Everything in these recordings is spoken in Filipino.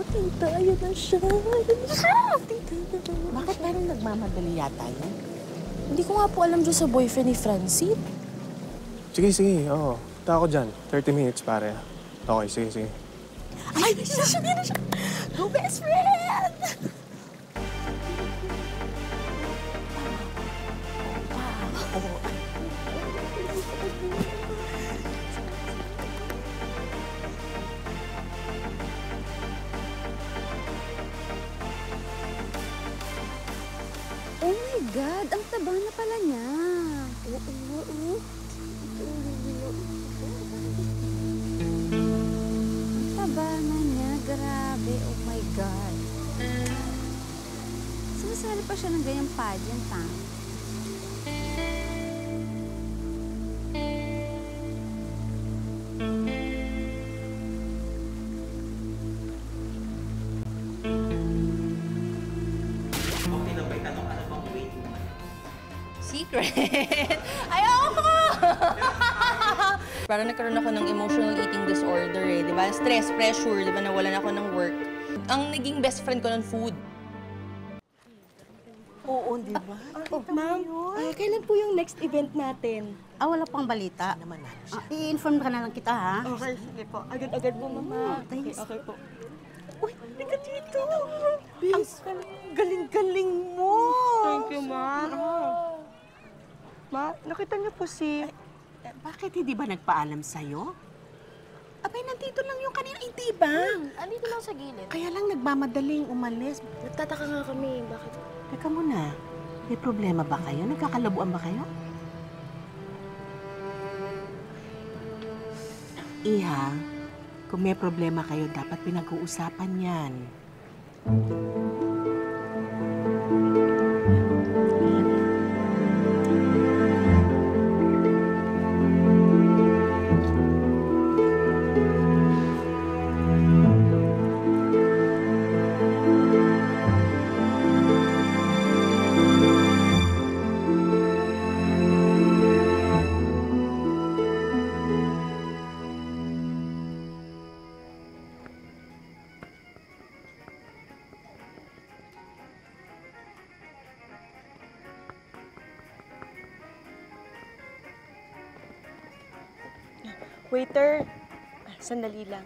Oh, tita, ayun na siya. Ayun na siya. Tita, tita. Bakit parang nagmamadali yata yun? Hindi ko nga po alam dyan sa boyfriend ni Francine. Sige, sige. Oo. Punta ako dyan. 30 minutes, pare. Okay, sige, sige. Ay, siya, siya, siya, siya. Go, best friend! Oh my God! Ang taba na pala niya! Oo, oo. Ang taba na niya. Grabe. Oh my God. Sumasali pa siya ng ganyang pageant, ha? Secret? Ayoko! Parang nagkaroon ako ng emotional eating disorder eh, di ba? Stress, pressure, di ba? Nawalan ako ng work. Ang naging best friend ko ng food. Oo, di ba? Ma'am, kailan po yung next event natin? Wala pang balita. I-inform ka na lang kita, ha? Okay, sige po. Agad-agad po, mama. Thanks. Okay po. Uy, tika dito! Ang galing-galing mo! Thank you, ma'am. Ma, nakita niyo po si... Bakit hindi ba nagpaalam sa'yo? Abay, nandito lang yung kanina. Hindi ba? Nandito lang sa gilid. Kaya lang nagmamadaling umalis. Nagtataka nga kami. Bakit? Teka muna. May problema ba kayo? Nagkakalabuan ba kayo? Iha, kung may problema kayo, dapat pinag-uusapan yan. Waiter, sandali lang.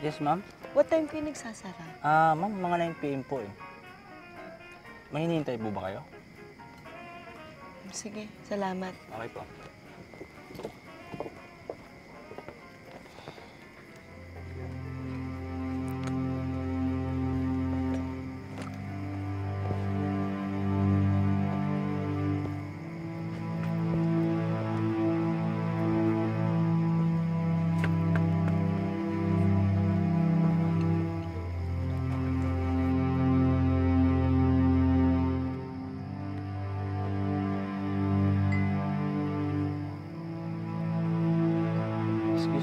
Yes, ma'am? What time kayo nagsasara? Ma'am, mga 9 PM po eh. Mahinihintay po ba kayo? Sige, salamat. Okay po.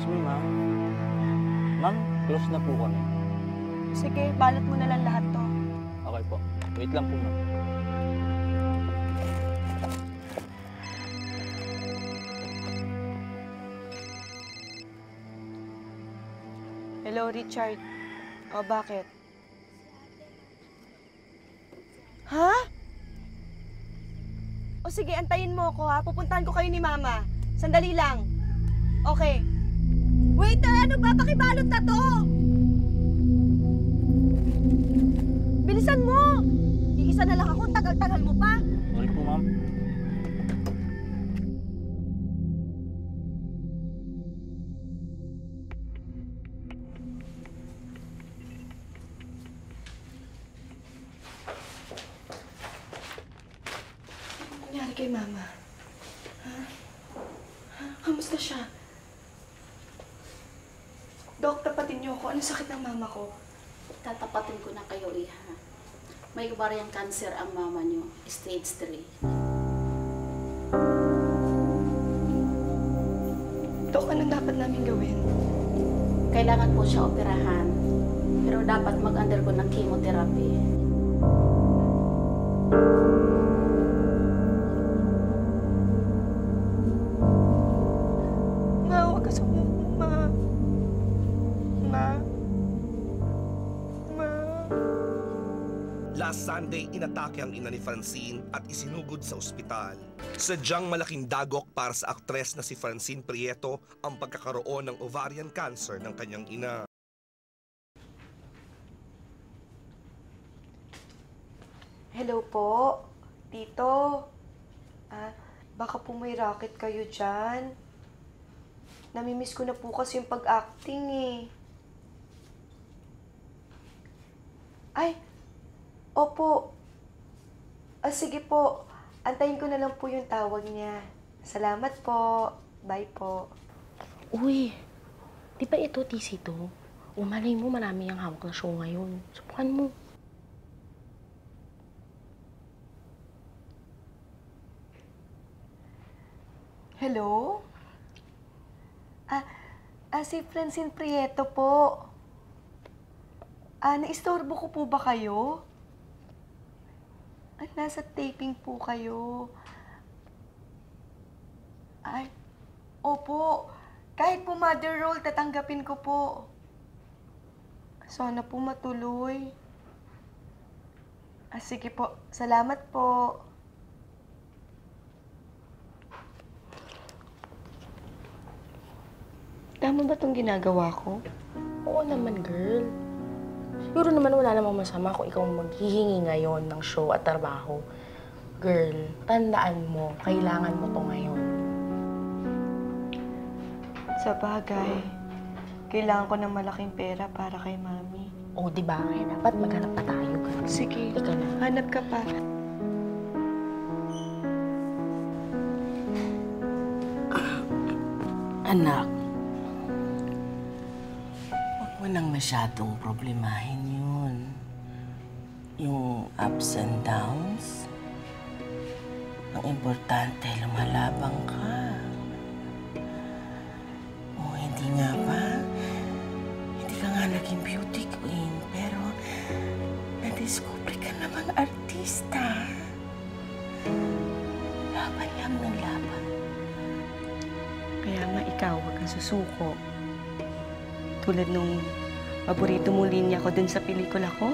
Excuse me, ma'am. Ma'am, close na po kami. Sige, balot mo na lang lahat to. Okay po. Wait lang po, ma'am. Hello, Richard. O, bakit? Ha? O sige, antayin mo ako ha. Pupuntahan ko kayo ni Mama. Sandali lang. Okay. Waiter, ano ba? Pakibalot na to! Bilisan mo! Iisa na lang ako, tagal-tagal mo pa! Sorry po, ma'am. Ano nangyari kay Mama? Ha? Kamusta siya? Dok, tapatin niyo ako. Anong sakit ng mama ko? Tatapatin ko na kayo, Iha. May ovarian cancer ang mama niyo. Stage 3. Dok, anong dapat namin gawin? Kailangan po siya operahan. Pero dapat mag-undergo ng chemotherapy. Nga, huwag ka sumuko, Ma. Last Sunday, inatake ang ina ni Francine at isinugod sa ospital. Sadyang malaking dagok para sa aktres na si Francine Prieto ang pagkakaroon ng ovarian cancer ng kanyang ina. Hello po, Tito. Baka po may racket kayo dyan. Namimiss ko na po kasi yung pag-acting eh. Ay, opo. Sige po, antayin ko na lang po yung tawag niya. Salamat po. Bye po. Uy, di ba ito TC2? Umalay mo, marami ang hawak na show ngayon. Subukan mo. Hello? Si Francine Prieto po. Naistorbo ko po ba kayo? Nasa taping po kayo. Ay, opo. Kahit po mother role, tatanggapin ko po. Sana po matuloy. Sige po. Salamat po. Tama ba itong ginagawa ko? Oo naman, girl. Siguro naman wala namang masama kung ikaw maghihingi ngayon ng show at trabaho. Girl, tandaan mo, kailangan mo to ngayon. Sa bagay, kailangan ko ng malaking pera para kay Mami. Oo, di ba? Kaya dapat maghanap pa tayo, girl. Sige, ikaw na. Hanap ka pa. Anak, nang masyadong problemahin yun. Yung ups and downs. Ang importante, lumalabang ka. O hindi nga ba? Hindi ka nga naging beauty queen, pero nadiscover ka namang artista. Laban lang ng laban. Kaya nga ikaw, huwag kang susuko. Tulad nung paborito mong linya ko dun sa pelikula ko.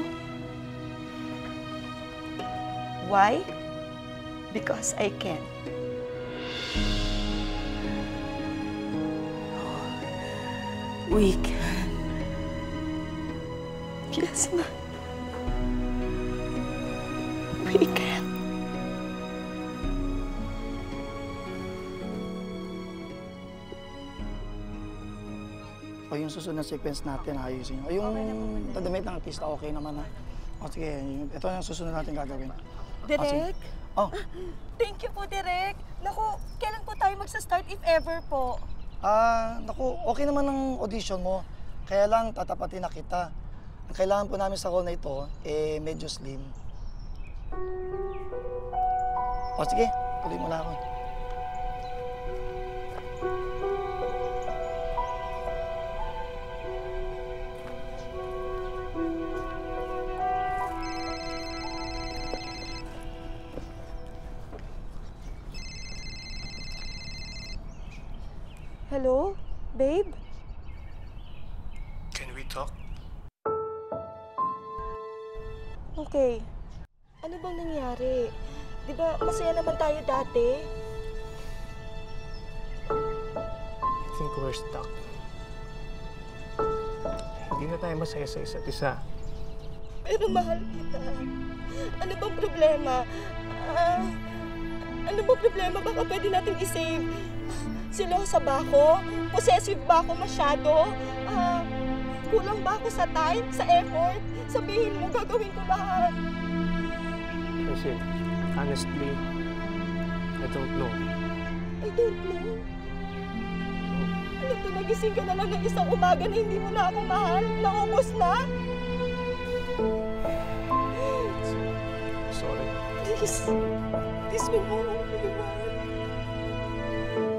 Why? Because I can. We can. Yes, Ma. We can. O yung susunod sequence natin, ayusin nyo. O yung tadamit ng artista, okay naman ha. O sige, ito yung susunod natin gagawin. Direk? Oh. Thank you po, Direk. Naku, kailan po tayo magsa-start if ever po? Naku, okay naman ang audition mo. Kaya lang tatapatin na kita. Ang kailangan po namin sa role na ito, eh medyo slim. O sige, tuloy mo lang ako. Hello, babe? Can we talk? Okay. Ano bang nangyari? Di ba masaya naman tayo dati? I think we're stuck. Hindi na tayo masaya sa isa't isa. Pero mahal kita. Ano bang problema? Ano bang problema? Baka pwede natin isave. Silosa ba ako? Possessive ba ako masyado? Kulang ba ako sa time? Sa effort? Sabihin mo, gagawin ko lahat. Kasi, honestly, I don't know. I don't know? Alam mo, nagising ka na lang ng isang umaga na hindi mo na ako mahal? Naubos na? Sorry. Please be more humble.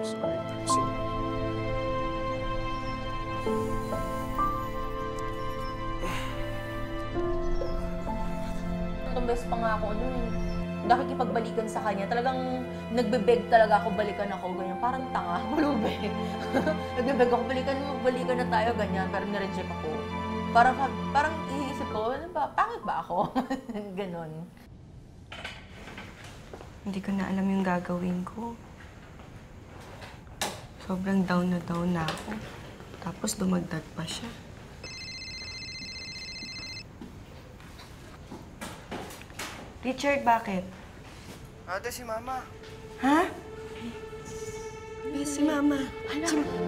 Sorry, Francine. Itong best pa nga ako, nung nakikipagbalikan sa kanya, talagang nagbe-beg talaga ako, balikan ako, ganyan. Parang tanga, malube. Nagbe-beg ako, balikan na tayo, ganyan. Pero na-reject ako. Parang iisip ko, ano ba, pangit ba ako? Ganon. Hindi ko na alam yung gagawin ko. Sobrang down na ako. Tapos dumagdag pa siya. Richard, bakit? Ate, si Mama. Ha? Si Mama. Ano? Si Mama.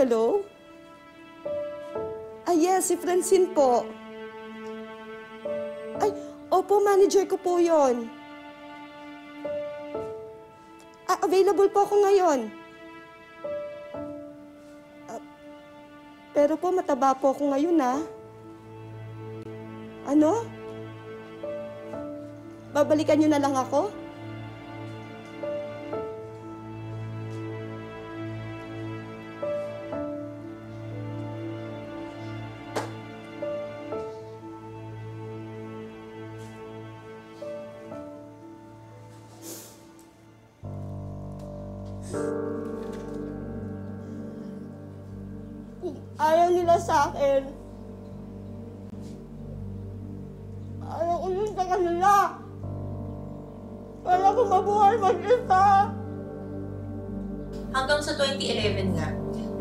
Hello? Ah, yes, si Francine po. Ay, opo, manager ko po yon. Ah, available po ako ngayon. Ah, pero po, mataba po ako ngayon, ah. Ano? Babalikan niyo na lang ako? Ayaw nila sa akin. Ayaw ko yun sa kanila. Wala ko mabuhay mag-isa. Hanggang sa 2011 nga,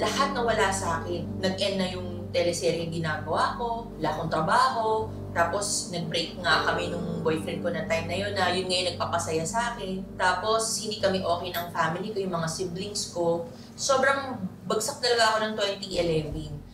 lahat na wala sa akin. Nag-end na yung teleserye ginagawa ko, wala akong trabaho, tapos nag-break nga kami nung boyfriend ko na time na yun na yun ngayon nagpapasaya sa akin. Tapos hindi kami okay ng family ko, yung mga siblings ko. Sobrang bagsak talaga ako ng 2011.